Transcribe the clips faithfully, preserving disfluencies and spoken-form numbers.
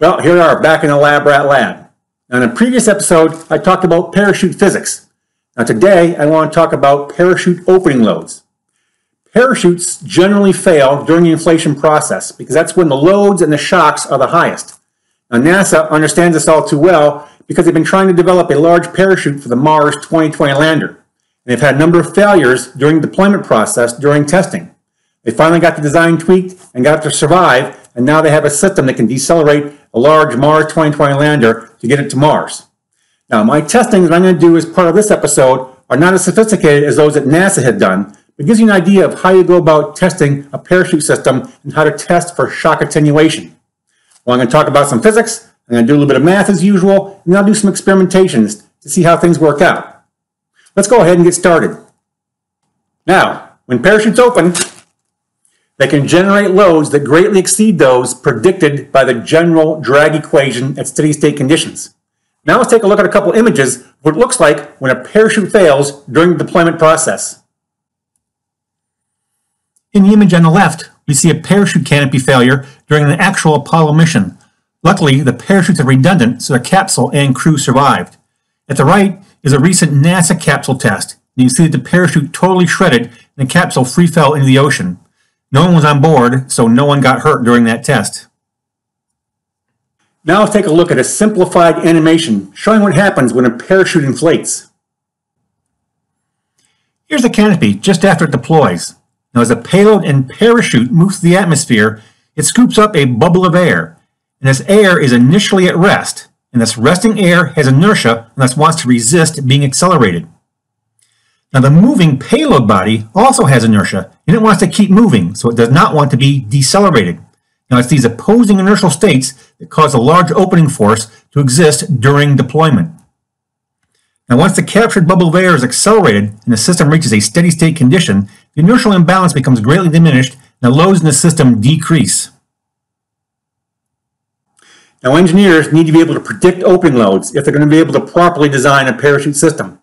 Well, here we are back in the LabRat lab. Now, in a previous episode, I talked about parachute physics. Now, today, I want to talk about parachute opening loads. Parachutes generally fail during the inflation process because that's when the loads and the shocks are the highest. Now, NASA understands this all too well because they've been trying to develop a large parachute for the Mars twenty twenty lander. And they've had a number of failures during the deployment process during testing. They finally got the design tweaked and got it to survive, and now they have a system that can decelerate a large Mars twenty twenty lander to get it to Mars. Now, my testing that I'm going to do as part of this episode are not as sophisticated as those that NASA had done, but gives you an idea of how you go about testing a parachute system and how to test for shock attenuation. Well, I'm going to talk about some physics, I'm going to do a little bit of math as usual, and I'll do some experimentations to see how things work out. Let's go ahead and get started. Now, when parachutes open, they can generate loads that greatly exceed those predicted by the general drag equation at steady-state conditions. Now let's take a look at a couple images of what it looks like when a parachute fails during the deployment process. In the image on the left, we see a parachute canopy failure during an actual Apollo mission. Luckily, the parachutes are redundant, so the capsule and crew survived. At the right is a recent NASA capsule test, and you see that the parachute totally shredded and the capsule free fell into the ocean. No one was on board, so no one got hurt during that test. Now let's take a look at a simplified animation showing what happens when a parachute inflates. Here's the canopy just after it deploys. Now, as a payload and parachute moves through the atmosphere, it scoops up a bubble of air. And this air is initially at rest, and this resting air has inertia and thus wants to resist being accelerated. Now, the moving payload body also has inertia, and it wants to keep moving, so it does not want to be decelerated. Now, it's these opposing inertial states that cause a large opening force to exist during deployment. Now, once the captured bubble of air is accelerated and the system reaches a steady state condition, the inertial imbalance becomes greatly diminished and the loads in the system decrease. Now, engineers need to be able to predict opening loads if they're going to be able to properly design a parachute system.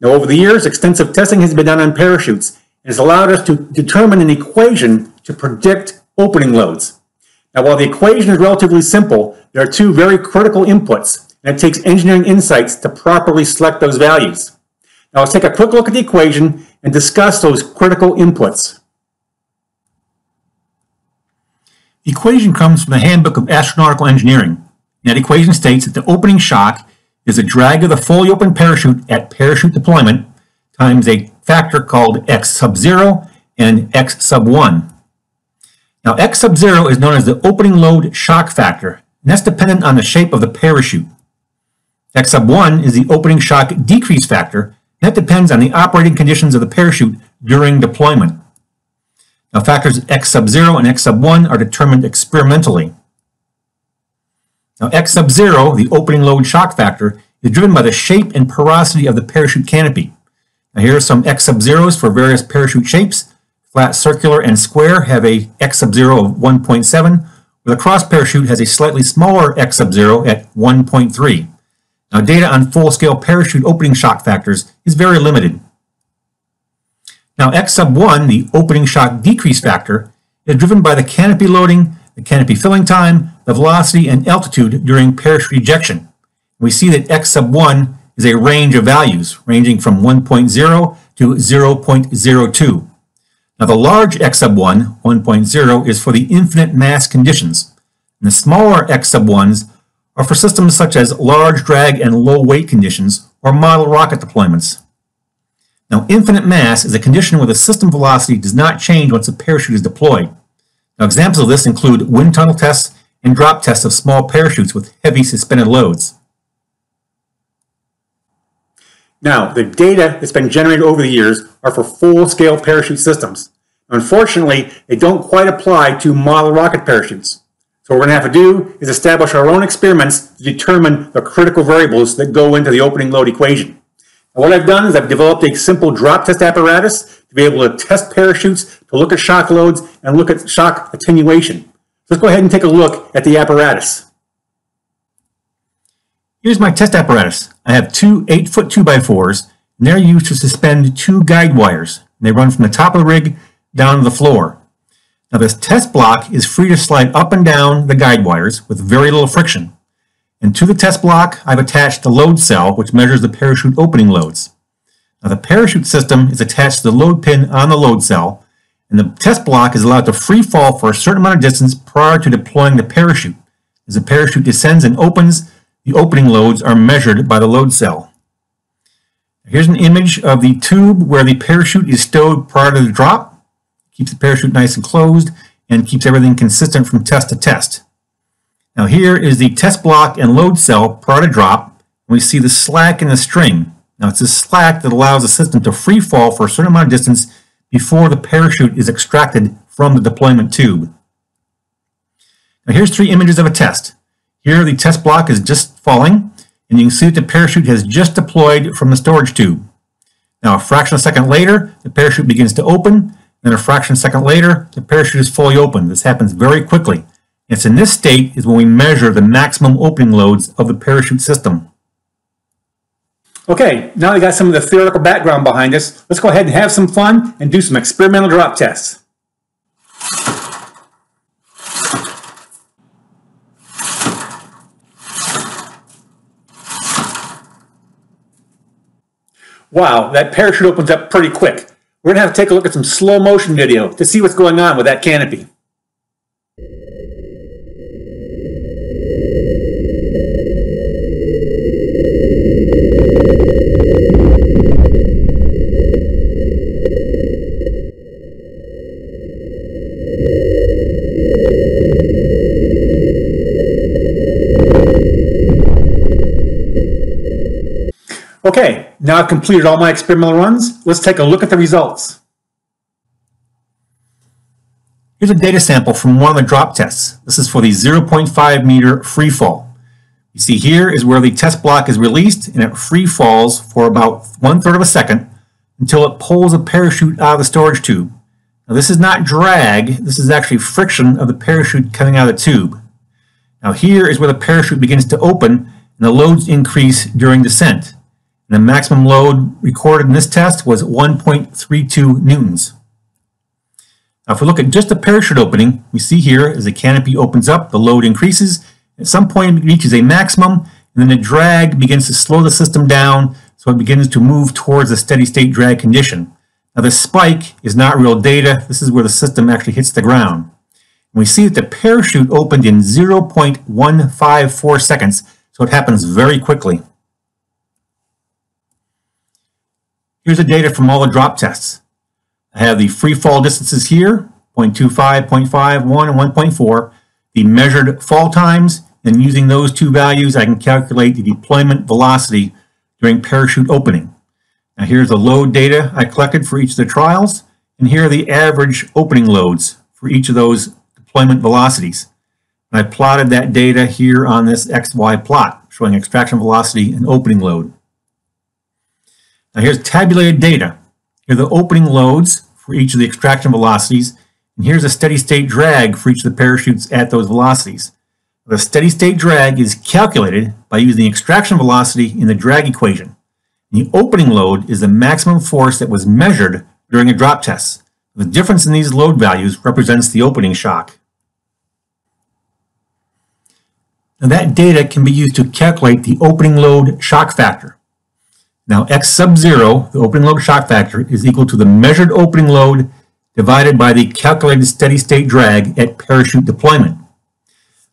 Now, over the years, extensive testing has been done on parachutes and has allowed us to determine an equation to predict opening loads. Now, while the equation is relatively simple, there are two very critical inputs, and it takes engineering insights to properly select those values. Now let's take a quick look at the equation and discuss those critical inputs. The equation comes from the Handbook of Astronautical Engineering. And that equation states that the opening shock is the drag of the fully open parachute at parachute deployment times a factor called x sub zero and x sub one. Now x sub zero is known as the opening load shock factor, and that's dependent on the shape of the parachute. X sub one is the opening shock decrease factor, and that depends on the operating conditions of the parachute during deployment. Now, factors X sub zero and X sub one are determined experimentally. Now, X sub zero, the opening load shock factor, is driven by the shape and porosity of the parachute canopy. Now, here are some X sub zeros for various parachute shapes. Flat, circular, and square have a X sub zero of one point seven, where the cross parachute has a slightly smaller X sub zero at one point three. Now, data on full-scale parachute opening shock factors is very limited. Now, X sub one, the opening shock decrease factor, is driven by the canopy loading, the canopy filling time, the velocity, and altitude during parachute ejection. We see that X sub one is a range of values, ranging from one point zero to zero point zero two. Now, the large X sub one, one point zero, is for the infinite mass conditions, and the smaller X sub ones are for systems such as large drag and low weight conditions or model rocket deployments. Now, infinite mass is a condition where the system velocity does not change once the parachute is deployed. Now, examples of this include wind tunnel tests and drop tests of small parachutes with heavy suspended loads. Now, the data that's been generated over the years are for full-scale parachute systems. Unfortunately, they don't quite apply to model rocket parachutes. So what we're going to have to do is establish our own experiments to determine the critical variables that go into the opening load equation. Now, what I've done is I've developed a simple drop test apparatus to be able to test parachutes, to look at shock loads, and look at shock attenuation. So let's go ahead and take a look at the apparatus. Here's my test apparatus. I have two eight foot two by fours, and they're used to suspend two guide wires. And they run from the top of the rig down to the floor. Now this test block is free to slide up and down the guide wires with very little friction. And to the test block, I've attached the load cell, which measures the parachute opening loads. Now the parachute system is attached to the load pin on the load cell, and the test block is allowed to free fall for a certain amount of distance prior to deploying the parachute. As the parachute descends and opens, the opening loads are measured by the load cell. Here's an image of the tube where the parachute is stowed prior to the drop. Keeps the parachute nice and closed and keeps everything consistent from test to test. Now here is the test block and load cell prior to drop. We see the slack in the string. Now it's this slack that allows the system to free fall for a certain amount of distance before the parachute is extracted from the deployment tube. Now here's three images of a test. Here the test block is just falling, and you can see that the parachute has just deployed from the storage tube. Now a fraction of a second later, the parachute begins to open, and a fraction of a second later, the parachute is fully open. This happens very quickly. It's in this state is when we measure the maximum opening loads of the parachute system. Okay, now we got some of the theoretical background behind us. Let's go ahead and have some fun and do some experimental drop tests. Wow, that parachute opens up pretty quick. We're going to have to take a look at some slow motion video to see what's going on with that canopy. Okay, now I've completed all my experimental runs. Let's take a look at the results. Here's a data sample from one of the drop tests. This is for the zero point five meter free fall. You see here is where the test block is released and it free falls for about one third of a second until it pulls a parachute out of the storage tube. Now this is not drag, this is actually friction of the parachute coming out of the tube. Now here is where the parachute begins to open and the loads increase during descent. And the maximum load recorded in this test was one point three two newtons. Now if we look at just the parachute opening, we see here as the canopy opens up, the load increases. At some point it reaches a maximum, and then the drag begins to slow the system down, so it begins to move towards a steady state drag condition. Now this spike is not real data. This is where the system actually hits the ground. And we see that the parachute opened in zero point one five four seconds, so it happens very quickly. Here's the data from all the drop tests. I have the free fall distances here, zero point two five, zero point five, one, and one point four, the measured fall times, and using those two values, I can calculate the deployment velocity during parachute opening. Now here's the load data I collected for each of the trials, and here are the average opening loads for each of those deployment velocities. And I plotted that data here on this X Y plot, showing extraction velocity and opening load. Now here's tabulated data. Here are the opening loads for each of the extraction velocities, and here's a steady state drag for each of the parachutes at those velocities. The steady state drag is calculated by using the extraction velocity in the drag equation. And the opening load is the maximum force that was measured during a drop test. The difference in these load values represents the opening shock. Now that data can be used to calculate the opening load shock factor. Now X sub zero, the opening load shock factor, is equal to the measured opening load divided by the calculated steady state drag at parachute deployment.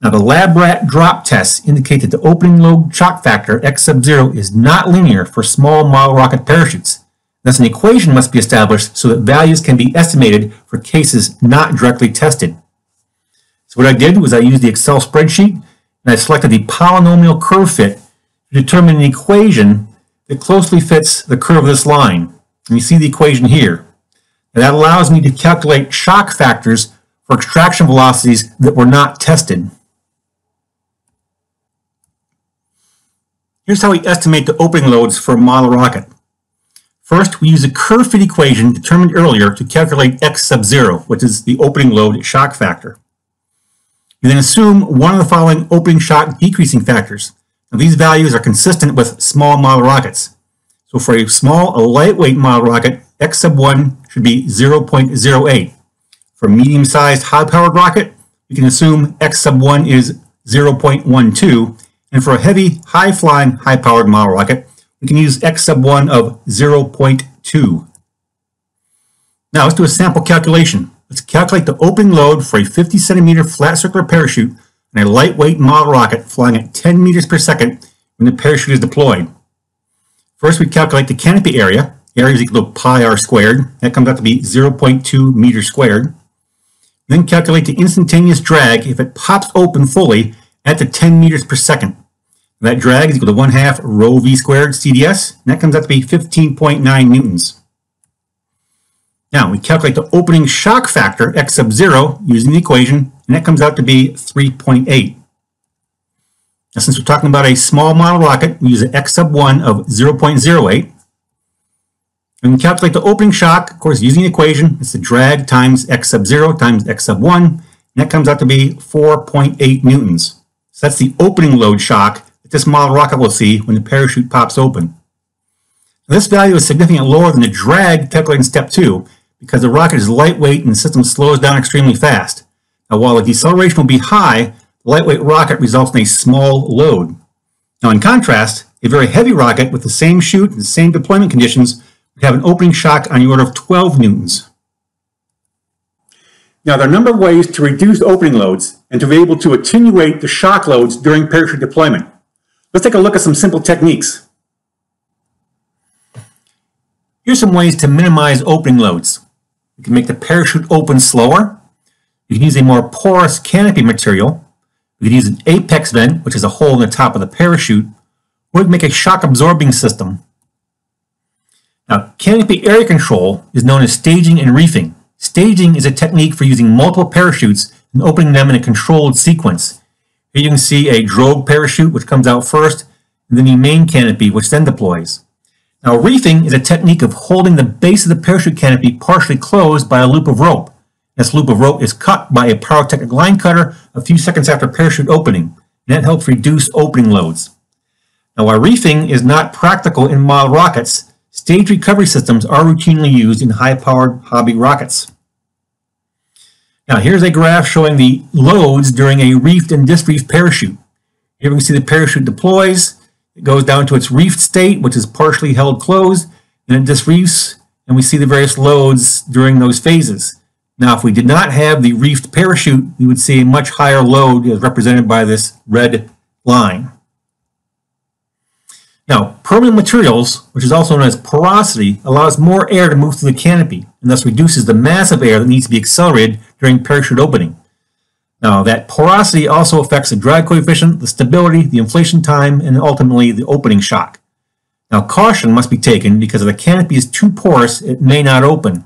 Now the LabRat drop tests indicate that the opening load shock factor, X sub zero, is not linear for small model rocket parachutes. Thus an equation must be established so that values can be estimated for cases not directly tested. So what I did was I used the Excel spreadsheet and I selected the polynomial curve fit to determine an equation that closely fits the curve of this line. And you see the equation here. And that allows me to calculate shock factors for extraction velocities that were not tested. Here's how we estimate the opening loads for a model rocket. First, we use a curve fit equation determined earlier to calculate X sub zero, which is the opening load shock factor. You then assume one of the following opening shock decreasing factors. Now, these values are consistent with small model rockets. So for a small, a lightweight model rocket, X sub one should be zero point zero eight. For medium-sized high-powered rocket, you can assume X sub one is zero point one two, and for a heavy, high-flying, high-powered model rocket, we can use X sub one of zero point two. Now let's do a sample calculation. Let's calculate the opening load for a fifty centimeter flat circular parachute and a lightweight model rocket flying at ten meters per second when the parachute is deployed. First, we calculate the canopy area. Area is equal to pi r squared. That comes out to be zero point two meters squared. Then calculate the instantaneous drag if it pops open fully at the ten meters per second. That drag is equal to one half rho v squared C D S, and that comes out to be fifteen point nine newtons. Now we calculate the opening shock factor, X sub zero, using the equation, and that comes out to be three point eight. Now, since we're talking about a small model rocket, we use an X sub one of zero point zero eight. And we calculate the opening shock, of course, using the equation. It's the drag times X sub zero times X sub one, and that comes out to be four point eight newtons. So that's the opening load shock that this model rocket will see when the parachute pops open. Now, this value is significantly lower than the drag calculated in step two because the rocket is lightweight and the system slows down extremely fast. Now, while the deceleration will be high, the lightweight rocket results in a small load. Now, in contrast, a very heavy rocket with the same chute and the same deployment conditions would have an opening shock on the order of twelve newtons. Now, there are a number of ways to reduce opening loads and to be able to attenuate the shock loads during parachute deployment. Let's take a look at some simple techniques. Here's some ways to minimize opening loads. You can make the parachute open slower. You can use a more porous canopy material. You can use an apex vent, which is a hole in the top of the parachute. Or you can make a shock absorbing system. Now, canopy area control is known as staging and reefing. Staging is a technique for using multiple parachutes and opening them in a controlled sequence. Here you can see a drogue parachute, which comes out first, and then the main canopy, which then deploys. Now, reefing is a technique of holding the base of the parachute canopy partially closed by a loop of rope. This loop of rope is cut by a pyrotechnic line cutter a few seconds after parachute opening, and that helps reduce opening loads. Now, while reefing is not practical in model rockets, stage recovery systems are routinely used in high-powered hobby rockets. Now, here's a graph showing the loads during a reefed and disreefed parachute. Here we can see the parachute deploys. It goes down to its reefed state, which is partially held closed, and it disreefs, and we see the various loads during those phases. Now, if we did not have the reefed parachute, we would see a much higher load as represented by this red line. Now, permeable materials, which is also known as porosity, allows more air to move through the canopy and thus reduces the mass of air that needs to be accelerated during parachute opening. Now, that porosity also affects the drag coefficient, the stability, the inflation time, and ultimately the opening shock. Now, caution must be taken because if the canopy is too porous, it may not open.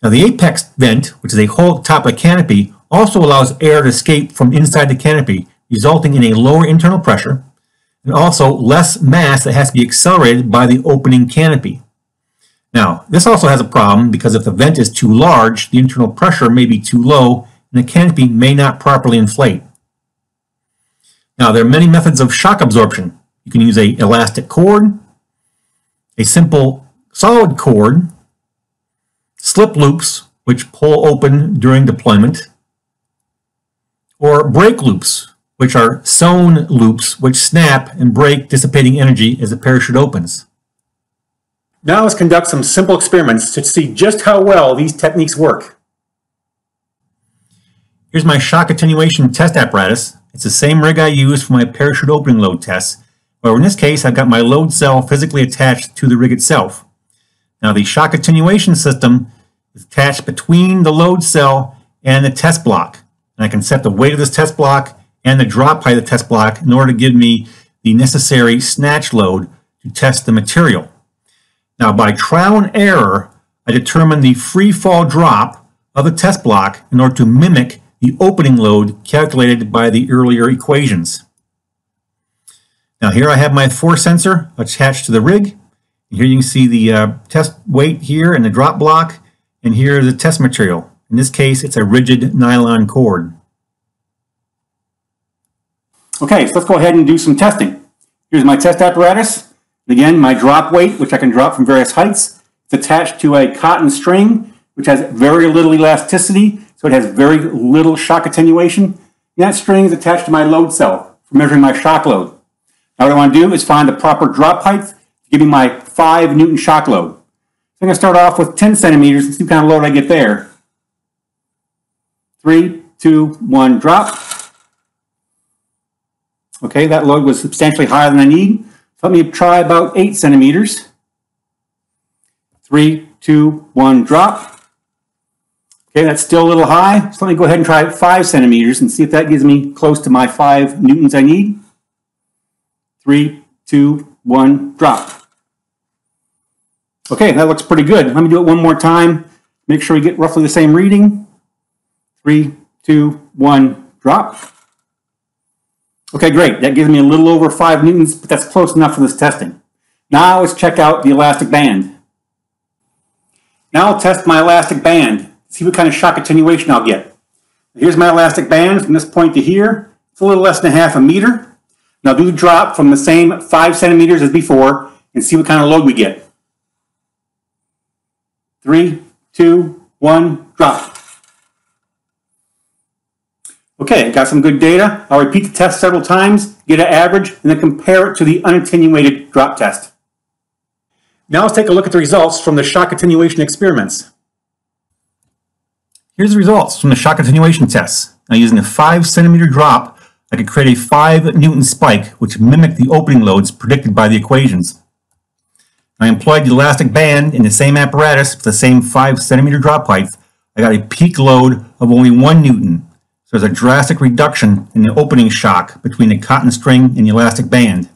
Now, the apex vent, which is a hole at the top of the canopy, also allows air to escape from inside the canopy, resulting in a lower internal pressure, and also less mass that has to be accelerated by the opening canopy. Now, this also has a problem because if the vent is too large, the internal pressure may be too low, and the canopy may not properly inflate. Now, there are many methods of shock absorption. You can use an elastic cord, a simple solid cord, slip loops, which pull open during deployment, or brake loops, which are sewn loops which snap and break, dissipating energy as the parachute opens. Now let's conduct some simple experiments to see just how well these techniques work. Here's my shock attenuation test apparatus. It's the same rig I used for my parachute opening load tests, but in this case I've got my load cell physically attached to the rig itself. Now, the shock attenuation system is attached between the load cell and the test block, and I can set the weight of this test block and the drop height of the test block in order to give me the necessary snatch load to test the material. Now, by trial and error, I determine the free fall drop of the test block in order to mimic the opening load calculated by the earlier equations. Now, here I have my force sensor attached to the rig. Here you can see the uh, test weight here and the drop block, and here is the test material. In this case, it's a rigid nylon cord. Okay, so let's go ahead and do some testing. Here's my test apparatus. Again, my drop weight, which I can drop from various heights. It's attached to a cotton string, which has very little elasticity, so it has very little shock attenuation. And that string is attached to my load cell for measuring my shock load. Now what I want to do is find the proper drop height to give me my five newton shock load. So I'm going to start off with ten centimeters and see what kind of load I get there. Three, two, one, drop. Okay, that load was substantially higher than I need. So let me try about eight centimeters. Three, two, one, drop. Okay, that's still a little high. So let me go ahead and try five centimeters and see if that gives me close to my five newtons I need. Three, two, one, drop. Okay, that looks pretty good. Let me do it one more time. Make sure we get roughly the same reading. Three, two, one, drop. Okay, great. That gives me a little over five newtons, but that's close enough for this testing. Now let's check out the elastic band. Now I'll test my elastic band, see what kind of shock attenuation I'll get. Here's my elastic band from this point to here. It's a little less than a half a meter. Now do the drop from the same five centimeters as before and see what kind of load we get. Three, two, one, drop. Okay, got some good data. I'll repeat the test several times, get an average, and then compare it to the unattenuated drop test. Now let's take a look at the results from the shock attenuation experiments. Here's the results from the shock attenuation tests. Now using a five centimeter drop, I could create a five newton spike, which mimicked the opening loads predicted by the equations. I employed the elastic band in the same apparatus with the same five centimeter drop height. I got a peak load of only one newton, so there's a drastic reduction in the opening shock between the cotton string and the elastic band.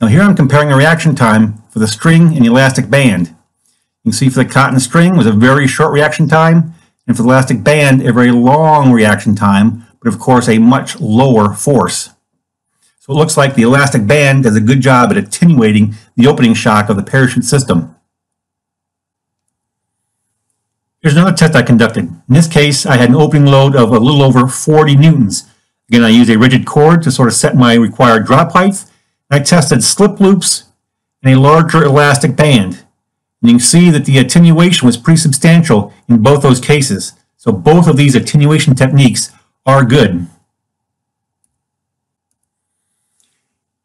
Now here I'm comparing the reaction time for the string and the elastic band. You can see for the cotton string was a very short reaction time, and for the elastic band a very long reaction time, but of course a much lower force. So it looks like the elastic band does a good job at attenuating the opening shock of the parachute system. Here's another test I conducted. In this case, I had an opening load of a little over forty newtons. Again, I used a rigid cord to sort of set my required drop height. I tested slip loops and a larger elastic band. And you can see that the attenuation was pretty substantial in both those cases. So both of these attenuation techniques are good.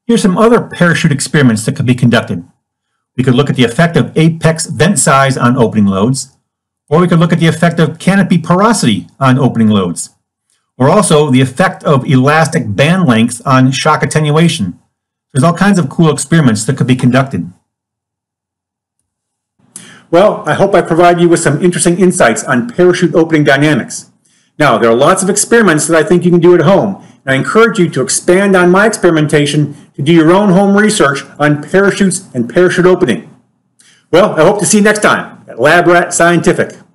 Here's some other parachute experiments that could be conducted. We could look at the effect of apex vent size on opening loads, or we could look at the effect of canopy porosity on opening loads, or also the effect of elastic band length on shock attenuation. There's all kinds of cool experiments that could be conducted. Well, I hope I provide you with some interesting insights on parachute opening dynamics. Now, there are lots of experiments that I think you can do at home, and I encourage you to expand on my experimentation to do your own home research on parachutes and parachute opening. Well, I hope to see you next time at LabRat Scientific.